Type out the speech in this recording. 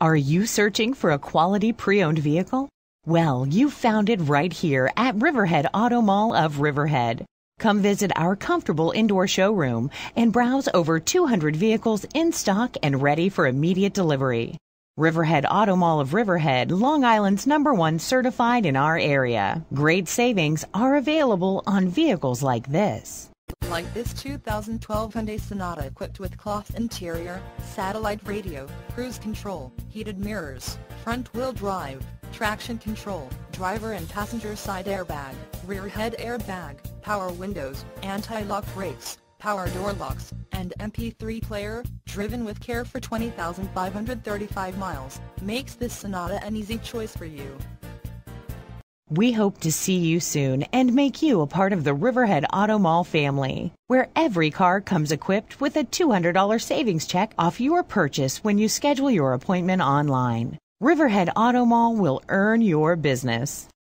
Are you searching for a quality pre-owned vehicle? Well, you found it right here at Riverhead Automall of Riverhead. Come visit our comfortable indoor showroom and browse over 200 vehicles in stock and ready for immediate delivery. Riverhead Automall of Riverhead, Long Island's #1 certified in our area. Great savings are available on vehicles like this. Like this 2012 Hyundai Sonata, equipped with cloth interior, satellite radio, cruise control, heated mirrors, front-wheel drive, traction control, driver and passenger side airbag, rear head airbag, power windows, anti-lock brakes, power door locks, and MP3 player, driven with care for 20,535 miles, makes this Sonata an easy choice for you. We hope to see you soon and make you a part of the Riverhead Automall family, where every car comes equipped with a $200 savings check off your purchase when you schedule your appointment online. Riverhead Automall will earn your business.